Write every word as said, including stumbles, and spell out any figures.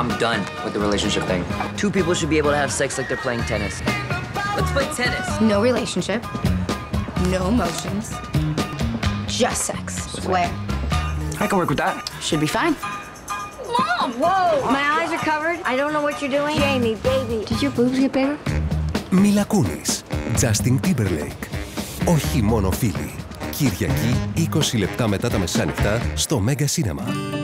I'm done with the relationship thing. Two people should be able to have sex like they're playing tennis. Let's play tennis. No relationship. No emotions. Just sex. Swear. I can work with that. Should be fine. Mom! Whoa! My eyes are covered. I don't know what you're doing. Jamie, baby. Did your boobs get bigger? Mila Kunis, Justin Timberlake. Όχι μόνο φίλοι. Κυριακή, είκοσι λεπτά μετά τα μεσάνυχτα, στο Mega Cinema.